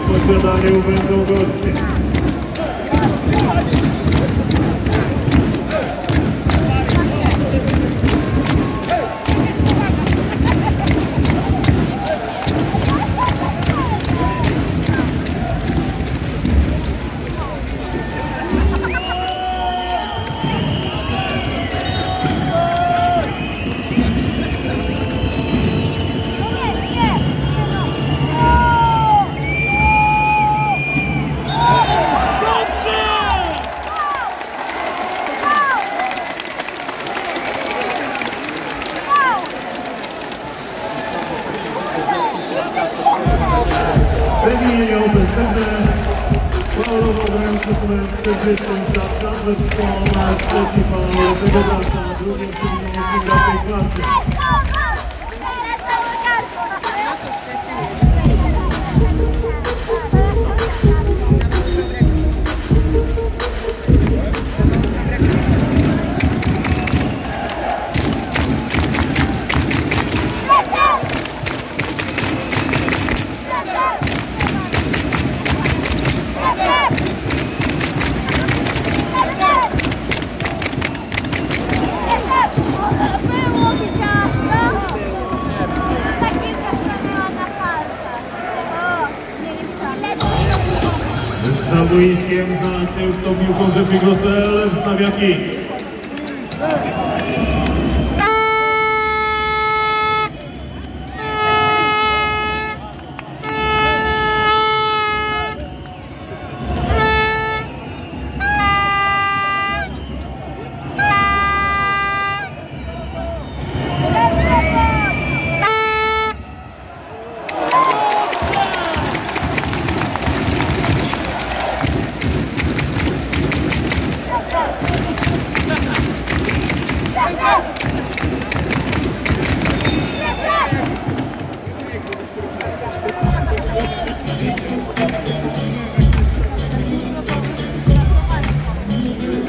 po zjadaniu będą goście. Premiere Open Center, Paulowo Branko numer 40 za Transwerską, na trzeci Paulowo Branko, na drugim przewodniczącym dla tej klasy. Za boiskiem znalazł tą piłką Rzecznik Rosel, stawia kij.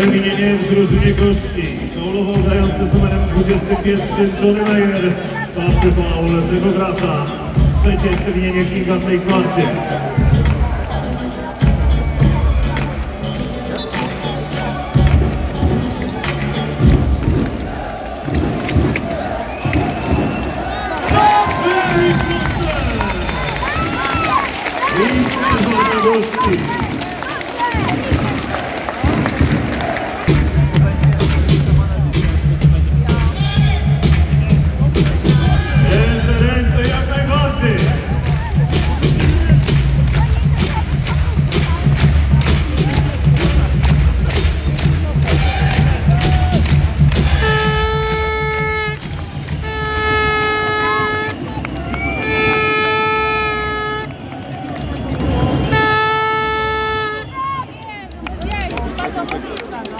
Zamienienie w drużynie gości. Faulował dający z numerem 21 Johnny Mayer. Czwarty faul tego gracza. Trzecie przewinienie Kinga w tej kwarcie. Gości.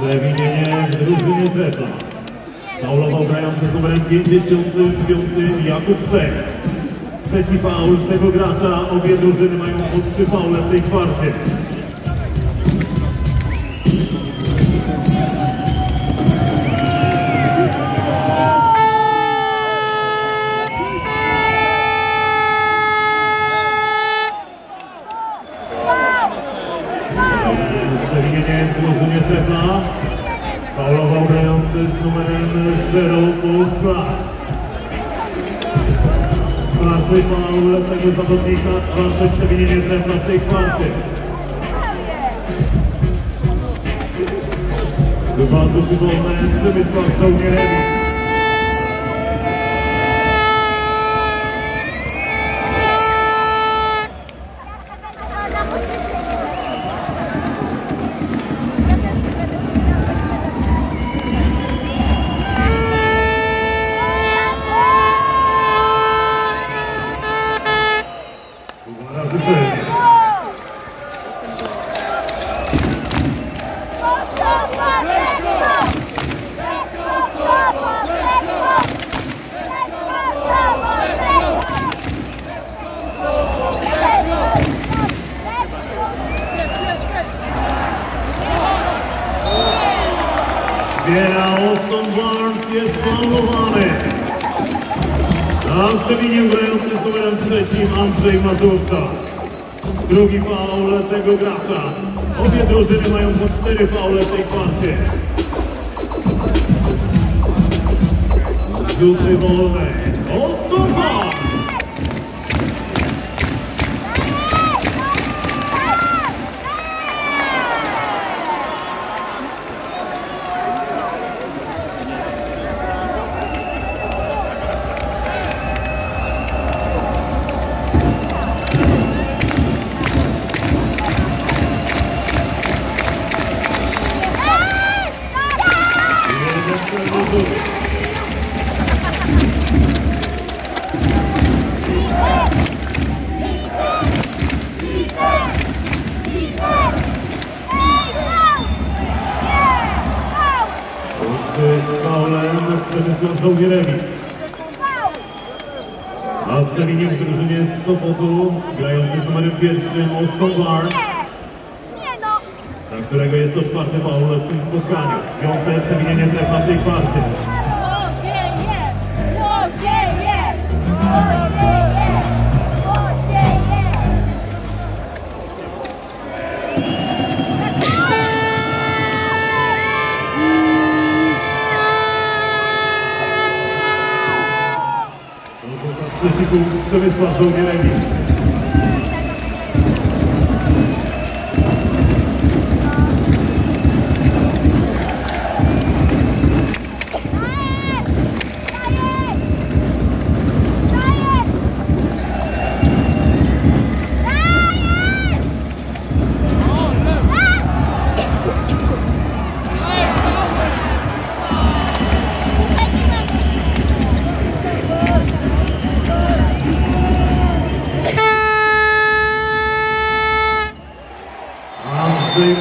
Przewinienie w drużynie Dreta. Faulował grający z numerem 55 Jakub Musiał. Trzeci faul tego gracza. Obie drużyny mają po 3 faule w tej kwarcie. Przewinienie w drużynie Trefla. Faulował grający z numerem 0 Paul Strach. Czwarty faul tego zawodnika, czwarte przewinienie Trefla w tej kwarcie. Dwa rzuty wolne, Przemysław Żołnierewicz. Auston Barnes jest faulowany. Na przewinieniu grający z numerem 3 Andrzej Mazurka. Drugi faul tego gracza. Obie drużyny mają po 4 faule w tej kwarcie. Rzuty wolne. Auston Barnes! Przemysław Remis. A w Selinie w drużynie z Sopotu grający z numerem 1 Auston Barnes, na którego jest to 4. faul w tym spotkaniu. 5. Selinie nie trefna w tej kwarcie. Przemysław Remis.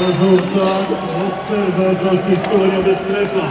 Mazurcza obserwa drożki szkoleniowe strefa.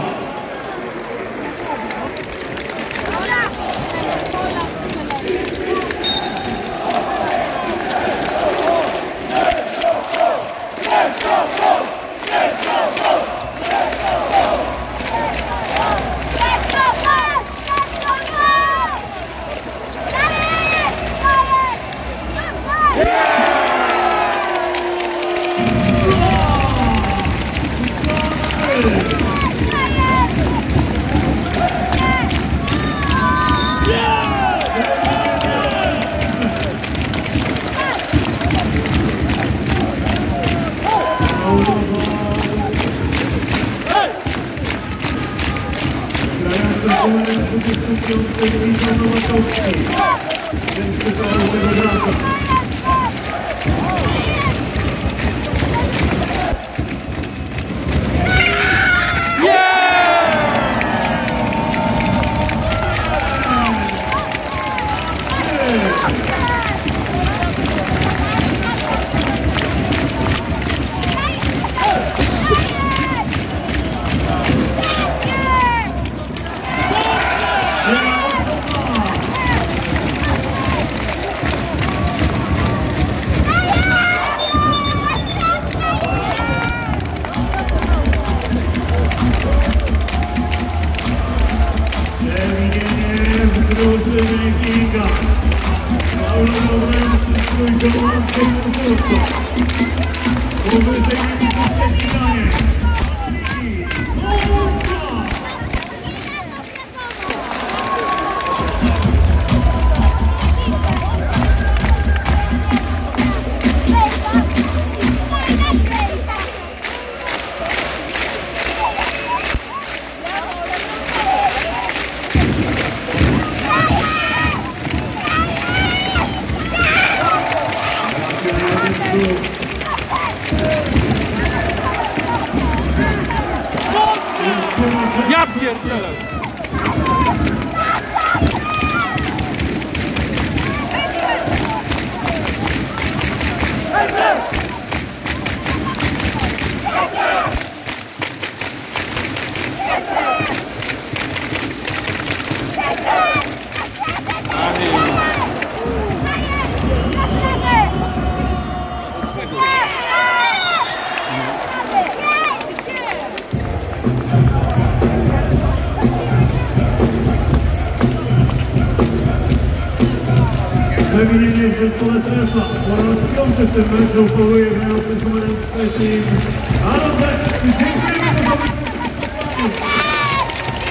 zespół strefa oraz piąty w tym meczu połuje grający z numerem 3. Dziękujemy za obecność.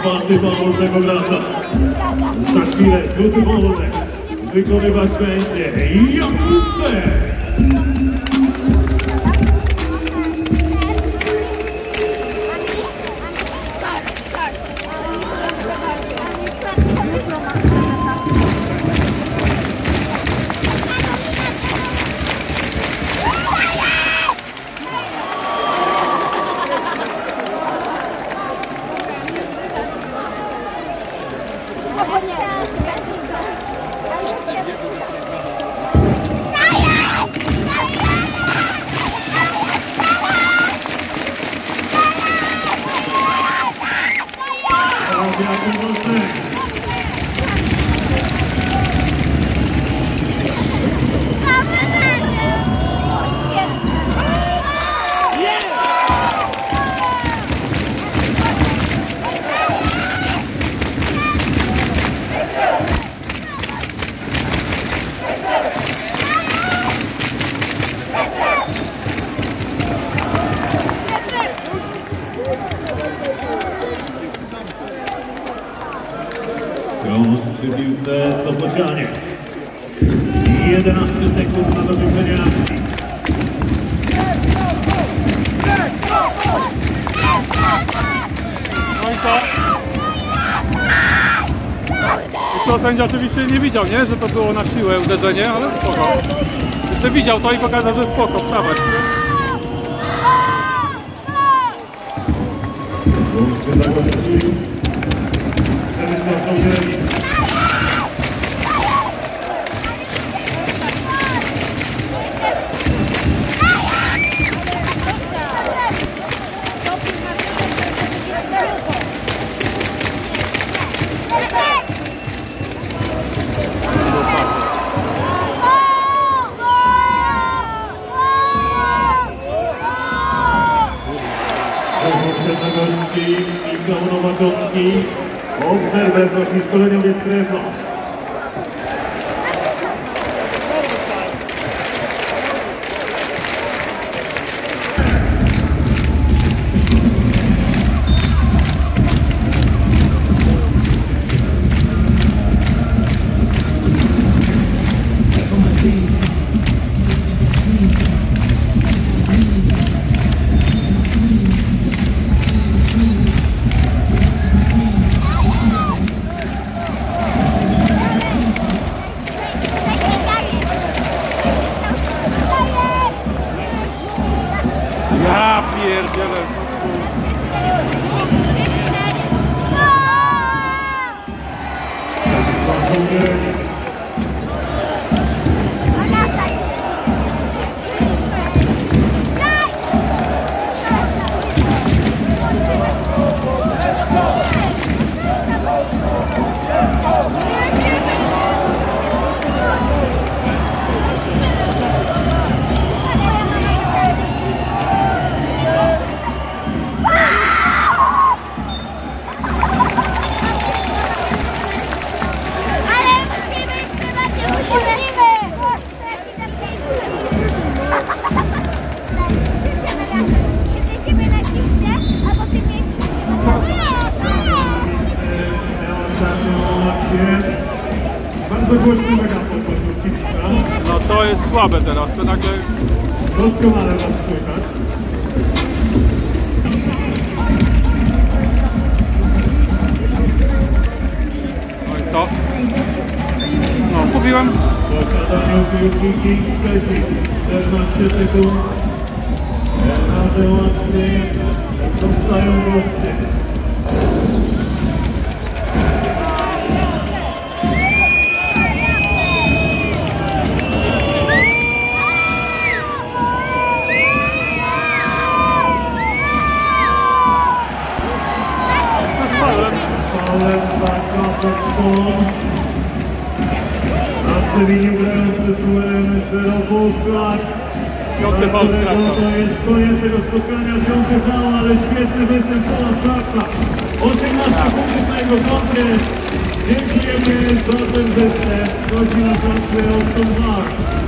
Czwarty faul tego gracza. Za chwilę rzut wolny wykonywać będzie Jakub Sędzia oczywiście nie widział, nie? Że to było na siłę uderzenie, ale spoko. Jeszcze widział to i pokazał, że spoko, wstawać. Obserwę wnosi szkoleniowiec Krefla. To jest słabe teraz, to nagle... Doskonale was słychać. No i co? No, mówiłem. Posiadanie piłki 14 sekund. Bardzo łatwiej dostają goście. Na przewiniu grający z numerem 0 Polsklacz, dla którego to jest koniec tego spotkania, 5. faul, ale świetny występ Pola Klacza. 18 punktów na jego kontrę. Dziękujemy za ten występ. Chodzi na szanse Auston Barnes.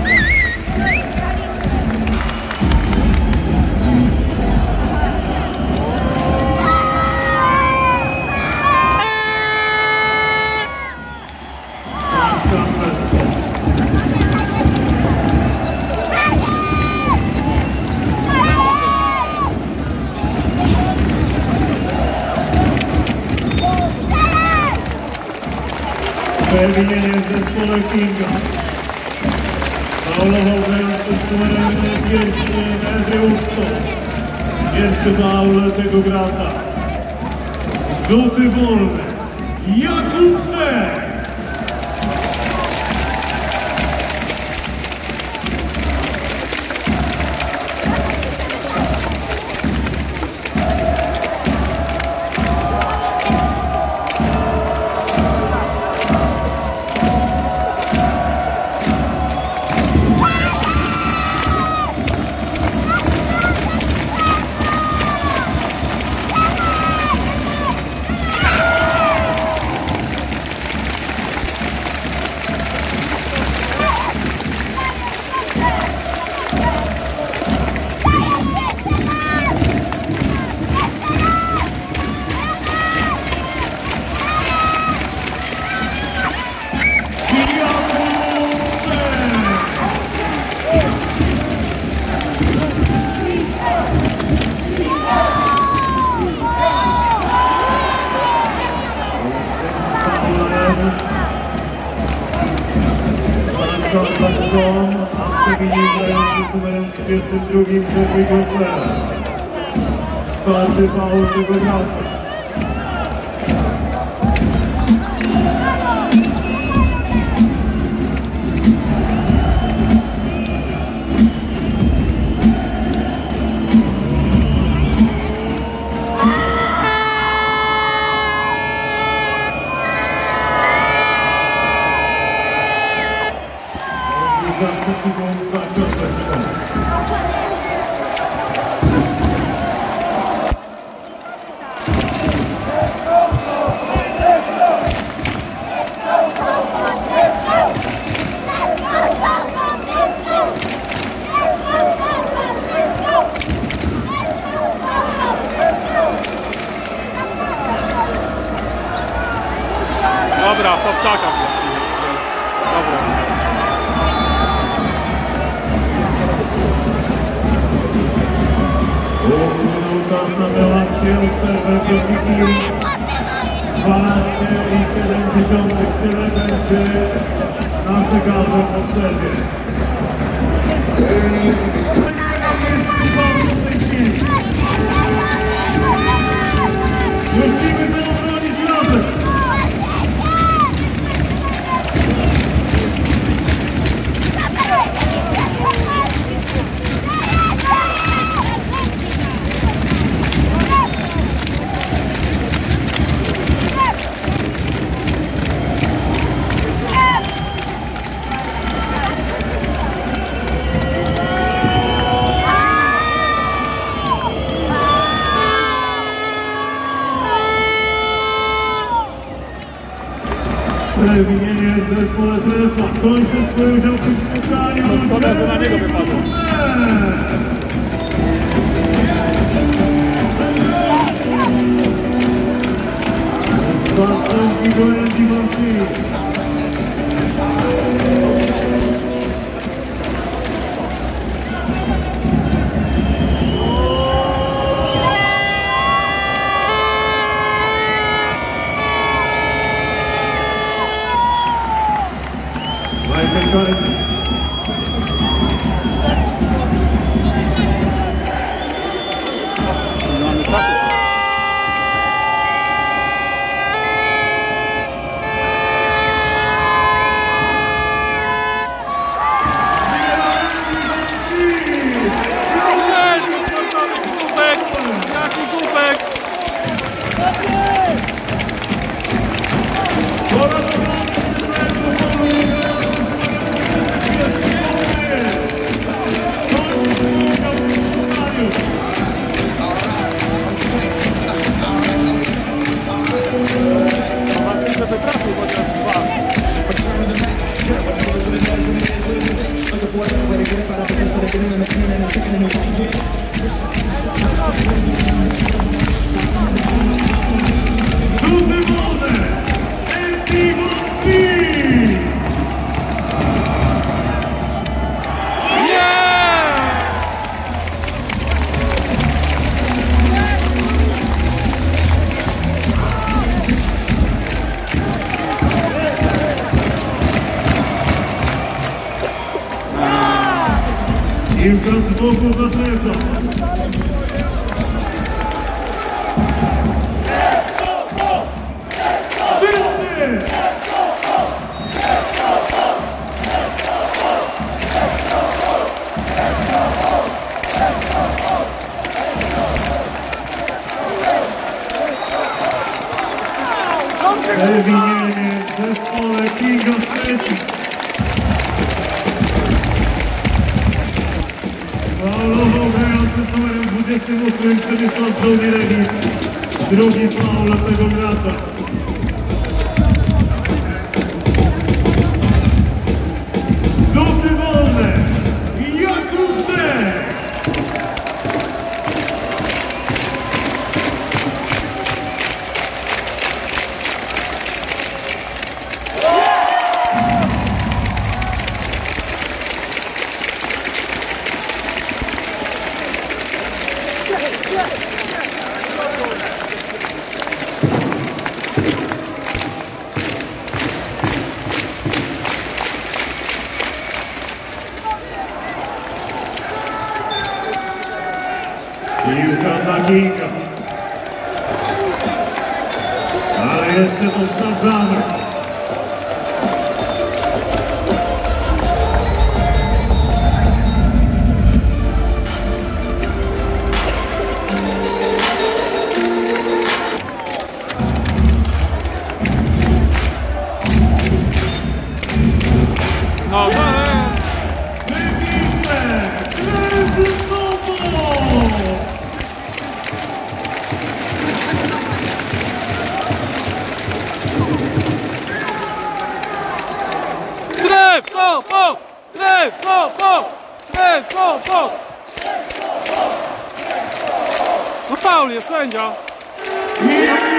Przewinienie w zespole Kinga. Faulował grający z numerem 5, pierwszy faul tego gracza. Rzuty wolne. Jakub Musiał! Czwarty faul tego gracza. Dobra, to ptaka. Dobra. Upłynął czas na tę akcję, obserwę piosiki 12,7. Tyle będzie nasze gazy w obserwie. Musimy to obronić razem. Przewinienie w zespole Zlepa kończy swój udział w tym spotkaniu. Koledzy na niego wypadło. Zastępki gołębi Marcin. Drugi faul tego gracza. Rzuty wolne! Jakub Musiał! Ale jestem odstawiany. Faul jest sędzia!